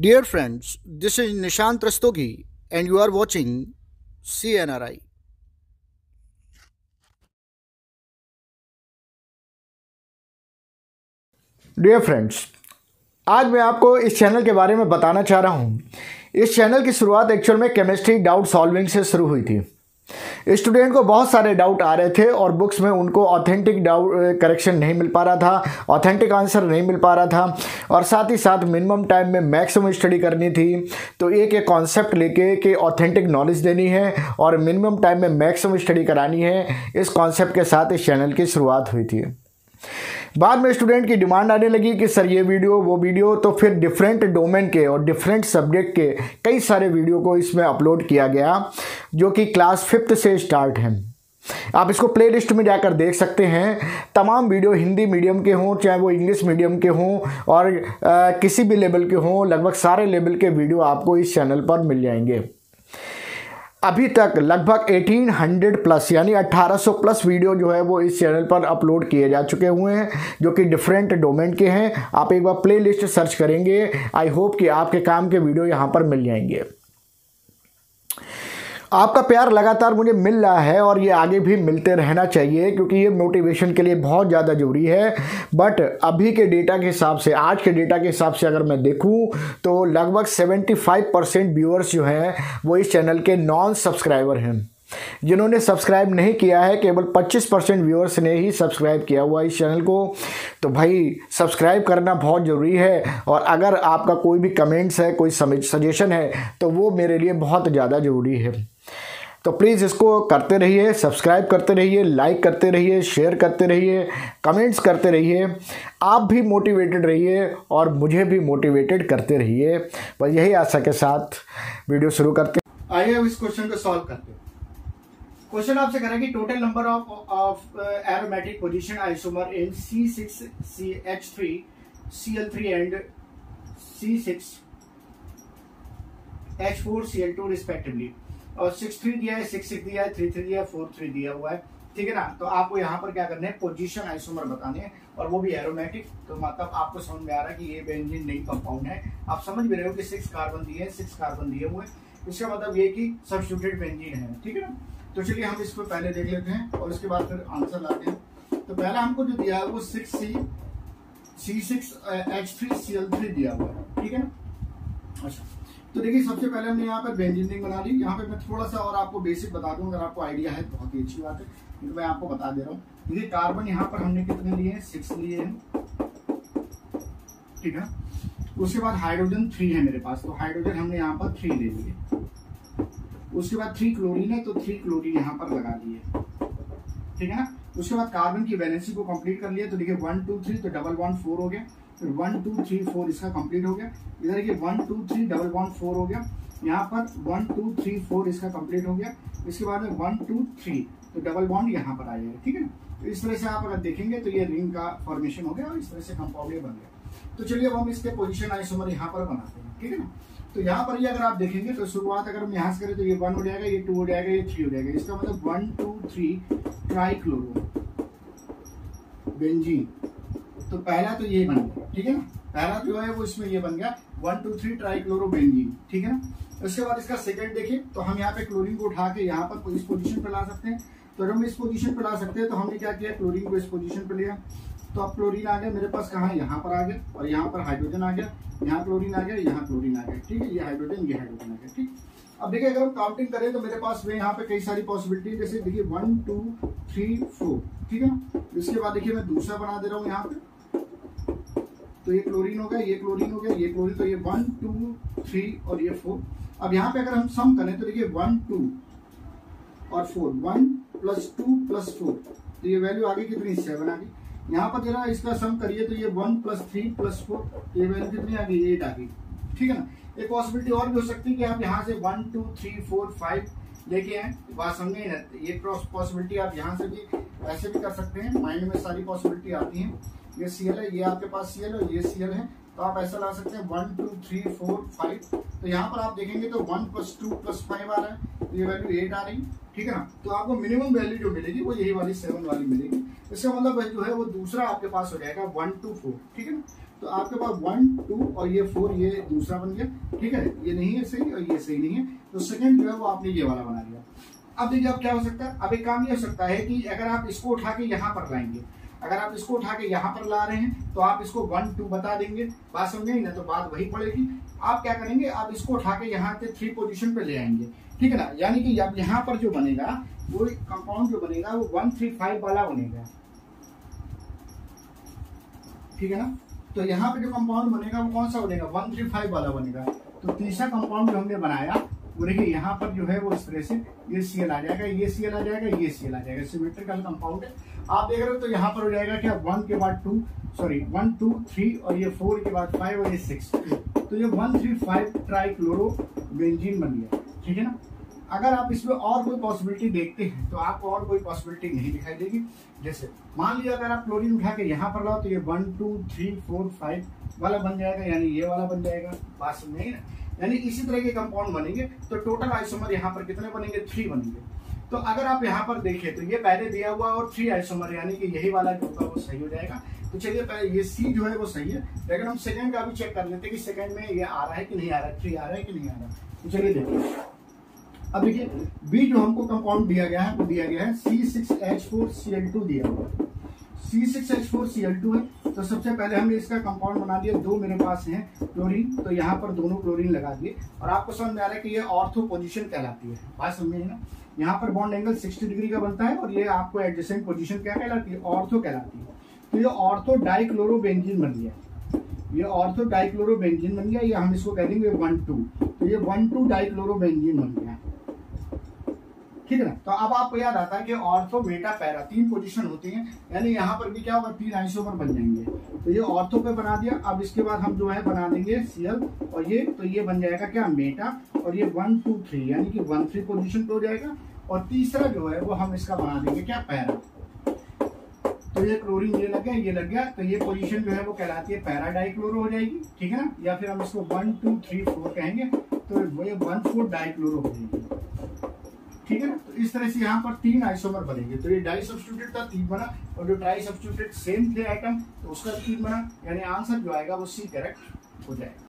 Dear friends, this is Nishant Rastogi and you are watching CNRI. Dear friends, आज मैं आपको इस channel के बारे में बताना चाह रहा हूँ। इस चैनल की शुरुआत एक्चुअल में केमिस्ट्री डाउट सॉल्विंग से शुरू हुई थी। स्टूडेंट को बहुत सारे डाउट आ रहे थे और बुक्स में उनको ऑथेंटिक डाउट करेक्शन नहीं मिल पा रहा था, ऑथेंटिक आंसर नहीं मिल पा रहा था और साथ ही साथ मिनिमम टाइम में मैक्सिमम स्टडी करनी थी। तो एक कॉन्सेप्ट लेके कि ऑथेंटिक नॉलेज देनी है और मिनिमम टाइम में मैक्सिमम स्टडी करानी है, इस कॉन्सेप्ट के साथ इस चैनल की शुरुआत हुई थी। बाद में स्टूडेंट की डिमांड आने लगी कि सर ये वीडियो वो वीडियो, तो फिर डिफरेंट डोमेन के और डिफरेंट सब्जेक्ट के कई सारे वीडियो को इसमें अपलोड किया गया जो कि क्लास 5th से स्टार्ट हैं। आप इसको प्लेलिस्ट में जाकर देख सकते हैं। तमाम वीडियो हिंदी मीडियम के हों, चाहे वो इंग्लिश मीडियम के हों और किसी भी लेवल के हों, लगभग सारे लेवल के वीडियो आपको इस चैनल पर मिल जाएंगे। अभी तक लगभग 1800 प्लस यानी 1800 प्लस वीडियो जो है वो इस चैनल पर अपलोड किए जा चुके हुए हैं जो कि डिफरेंट डोमेन के हैं। आप एक बार प्लेलिस्ट सर्च करेंगे, आई होप कि आपके काम के वीडियो यहाँ पर मिल जाएंगे। आपका प्यार लगातार मुझे मिल रहा है और ये आगे भी मिलते रहना चाहिए क्योंकि ये मोटिवेशन के लिए बहुत ज़्यादा ज़रूरी है। बट अभी के डेटा के हिसाब से, आज के डेटा के हिसाब से अगर मैं देखूं तो लगभग 75% व्यूअर्स जो हैं वो इस चैनल के नॉन सब्सक्राइबर हैं, जिन्होंने सब्सक्राइब नहीं किया है। केवल 25% व्यूअर्स ने ही सब्सक्राइब किया हुआ इस चैनल को। तो भाई सब्सक्राइब करना बहुत ज़रूरी है और अगर आपका कोई भी कमेंट्स है, कोई सजेशन है तो वो मेरे लिए बहुत ज़्यादा ज़रूरी है। तो प्लीज़ इसको करते रहिए, सब्सक्राइब करते रहिए, लाइक करते रहिए, शेयर करते रहिए, कमेंट्स करते रहिए। आप भी मोटिवेटेड रहिए और मुझे भी मोटिवेटेड करते रहिए। बस यही आशा के साथ वीडियो शुरू करते हैं। आइए अब इस क्वेश्चन को सॉल्व करते हैं। क्वेश्चन आपसे कह रहा है कि total number of aromatic position isomer in C6CH3Cl3 and C6H4Cl2 respectively, और 6,3 दिया है, 6,6 दिया है, 3,3 दिया है, 4,3 दिया हुआ है, ठीक है ना। तो आपको यहाँ पर क्या करना है, पोजीशन आइसोमर बताने हैं और वो भी एरोमेटिक। तो मतलब आपको समझ में आ रहा है कि ये बेंजीन नहीं कंपाउंड है। आप समझ भी रहे हो कि 6 कार्बन दिए हुए हैं, इसका मतलब ये कि सब्स्टिट्यूटेड बेंजीन है, ठीक है ना। तो चलिए हम इसको पहले देख लेते हैं और उसके बाद फिर आंसर लाते हैं। तो पहला हमको जो दिया है वो 6C6H3Cl3 दिया हुआ है, ठीक है ना। अच्छा तो देखिए, सबसे पहले हमने यहाँ पर बेंजीन रिंग बना ली। यहाँ पे मैं थोड़ा सा और आपको बेसिक बता दूँ, अगर आपको आइडिया है बहुत ही अच्छी बात है, तो मैं आपको बता दे रहा हूँ। देखिए कार्बन यहाँ पर हमने कितने लिए हैं, 6 लिए हैं, ठीक है। उसके बाद हाइड्रोजन 3 है मेरे पास, तो हाइड्रोजन हमने यहाँ पर 3 ले लिए। उसके बाद 3 क्लोरीन है, तो 3 क्लोरीन यहाँ पर लगा दिए, ठीक है ना। उसके बाद कार्बन की वैलेंसी को कंप्लीट कर लिया। तो देखिए 1 2 3, तो डबल बॉन्ड 4 हो गया, फिर 1 2 3 4 इसका कंप्लीट हो गया। इधर देखिए 1 2 3 डबल बॉन्ड 4 हो गया, यहाँ पर 1 2 3 4 इसका कंप्लीट हो गया। इसके बाद में 1 2 3, तो डबल बॉन्ड यहाँ पर आ जाएगा, ठीक है ना। तो इस तरह से आप अगर देखेंगे तो ये रिंग का फॉर्मेशन हो गया और इस तरह से कंपाउंड ये बन गया। तो चलिए अब हम इसके पोजिशन आइसोमर यहाँ पर बनाते हैं, ठीक है ना। तो यहाँ पर ये अगर आप देखेंगे तो शुरुआत अगर हम यहाँ से करें तो ये 1 हो जाएगा, ये 2 हो जाएगा, ये 3 हो जाएगा। इसका मतलब 1 2 3 ट्राइक्लोरो बेंजीन। तो पहला तो ये बन गया, ठीक है ना। पहला जो है वो इसमें ये बन गया 1 2 3 ट्राइक्लोरो बेंजीन, ठीक है ना। उसके बाद इसका सेकंड देखिए, तो हम यहाँ पे क्लोरीन को उठा के यहाँ पर इस पोजीशन पर ला सकते हैं। तो अगर हम इस पोजीशन पर ला सकते हैं तो हमने क्या किया, क्लोरीन को इस पोजीशन पर लिया। तो अब क्लोरीन आ गया मेरे पास, कहाँ, यहाँ पर आ गया, और यहाँ पर हाइड्रोजन आ गया, यहाँ क्लोरीन आ गया, यहाँ क्लोरीन आ गया, ठीक है। ये हाइड्रोजन आ गया, ठीक। अब देखिए अगर हम काउंटिंग करें तो मेरे पास में यहाँ पे कई सारी पॉसिबिलिटी, जैसे देखिए 1 2 3 4, ठीक है। इसके बाद देखिए मैं दूसरा बना दे रहा हूँ यहाँ पे, तो ये क्लोरीन हो गया, ये क्लोरीन हो गया, ये क्लोरीन, तो ये 1 2 3 और ये 4। अब यहाँ पे अगर हम सम करें तो देखिए 1 2 और 4, 1 + 2 + 4, तो ये वैल्यू आगे कितनी, 7 आ गई। यहाँ पर जरा इसका सम करिए तो ये 1 + 3 + 4, ये वैल्यू कितनी आ गई, 8 आ गई, ठीक है ना। एक पॉसिबिलिटी और भी हो सकती है कि आप यहाँ से 1 2 3 4 5 लेके आए, बात समझे ना। ये पॉसिबिलिटी आप यहाँ से भी ऐसे भी कर सकते हैं, माइंड में सारी पॉसिबिलिटी आती है। ये Cl है, ये आपके पास Cl और ये Cl है, तो आप ऐसा ला सकते हैं 1 2 3 4 5। तो यहाँ पर आप देखेंगे तो 1 + 2 + 5 आ रहा है, तो ये वैल्यू 8 आ रही, ठीक है ना। तो आपको मिनिमम वैल्यू जो मिलेगी वो यही वाली 7 वाली मिलेगी। इसका मतलब जो है वो दूसरा आपके पास हो जाएगा 1 2 4, ठीक है ना। तो आपके पास 1, 2 और ये 4, ये दूसरा बन गया। ठीक है, ये नहीं है सही और ये सही नहीं है, तो सेकंड जो है वो आपने ये वाला बना लिया। अब देखिए अब क्या हो सकता है, अब एक काम ये हो सकता है कि अगर आप इसको उठा के यहाँ पर लाएंगे, अगर आप इसको उठा के यहाँ पर ला रहे हैं तो आप इसको 1, 2 बता देंगे, बात समझ नहीं ना, तो बात वही पड़ेगी। आप क्या करेंगे, आप इसको उठा के यहाँ के 3 पोजीशन पे ले आएंगे, ठीक है ना। यानी कि अब यहाँ पर जो बनेगा वो कंपाउंड जो बनेगा वो 1, 3, 5 वाला बनेगा, ठीक है ना। तो यहाँ पे जो कंपाउंड बनेगा वो कौन सा बनेगा, 1, 3, 5 वाला बनेगा। तो तीसरा कंपाउंड जो हमने बनाया वो देखिए यहाँ पर जो है वो इस तरह से ये सीएल आ जाएगा, ये सीएल आ जाएगा, ये सीएल आ जाएगा, सिमेट्रिकल कंपाउंड है, आप देख रहे हो। तो यहाँ पर हो जाएगा क्या, 1 के बाद 2, 1, 2, 3 और ये 4 के बाद 5 और ये 6। तो ये 1, 3, 5 ट्राइक्लोरो बेंजीन बन गया, ठीक है ना। अगर आप इसमें और कोई पॉसिबिलिटी देखते हैं तो आपको और कोई पॉसिबिलिटी नहीं दिखाई देगी। जैसे मान लिया अगर आप क्लोरीन उठा के यहाँ पर लाओ तो ये 1, 2, 3, 4, 5 वाला बन जाएगा, यानी ये वाला बन जाएगा, बात समझ नहीं ना। यानी इसी तरह के कंपाउंड बनेंगे। तो टोटल आइसोमर यहाँ पर कितने बनेंगे, 3 बनेंगे। तो अगर आप यहाँ पर देखें तो ये पहले दिया हुआ और 3 आइसोमर, यानी कि यही वाला जो होगा वो सही हो जाएगा। तो चलिए पहले ये C जो है वो सही है, लेकिन हम सेकंड का भी चेक कर लेते हैं कि सेकंड में ये आ रहा है कि नहीं आ रहा है, 3 आ रहा है कि नहीं आ रहा है। तो चलिए देखिए, अब देखिए B जो हमको कंपाउंड दिया गया है वो दिया गया है C6H4Cl2 दिया हुआ है, C6H4Cl2 है। तो सबसे पहले हमने इसका कंपाउंड बना दिया, 2 मेरे पास हैं क्लोरीन, तो यहाँ पर दोनों क्लोरीन लगा दिए और आपको समझ में आ रहा है कि ये ऑर्थो पोजीशन कहलाती है, बात समझिए ना। यहाँ पर बॉन्ड एंगल 60 डिग्री का बनता है और ये आपको एडजेसेंट पोजीशन क्या कहलाती है, ऑर्थो कहलाती है। तो ये ऑर्थो डाइक्लोरोबेंजीन बन गया, ये ऑर्थो डाइक्लोरोबेंजीन बन गया, या हम इसको कह देंगे 1, 2। तो ये 1, 2 डाइक्लोरोबेंजीन बन गया, ठीक है ना। तो अब आपको याद आता है कि ऑर्थो बेटा पैरा 3 पोजीशन होती हैं, यानी यहाँ पर भी क्या होगा, 3 आइसोमर बन जाएंगे। तो ये ऑर्थो पे बना दिया। अब इसके बाद हम जो है बना देंगे सीएल और ये, तो ये बन जाएगा क्या, बेटा, और ये 1, 2, 3 यानी कि 1, 3 पोजीशन पे हो जाएगा। और तीसरा जो है वो हम इसका बना देंगे क्या, पैरा। तो ये क्लोरीन ये लग गया, ये लग गया, तो ये पोजीशन जो है वो कहलाती है पैरा डाइक्लोरो हो जाएगी, ठीक है ना। या फिर हम इसको 1, 2, 3, 4 कहेंगे, तो ये 1,4 डाइक्लोरो हो जाएगी, ठीक है ना। तो इस तरह से यहाँ पर 3 आइसोमर बनेंगे। तो ये डाई सब्स्टिट्यूटेड था, 3 बना, और जो ट्राई सब्स्टिट्यूटेड सेम थे आइटम तो उसका 3 बना, यानी आंसर जो आएगा वो C करेक्ट हो जाएगा।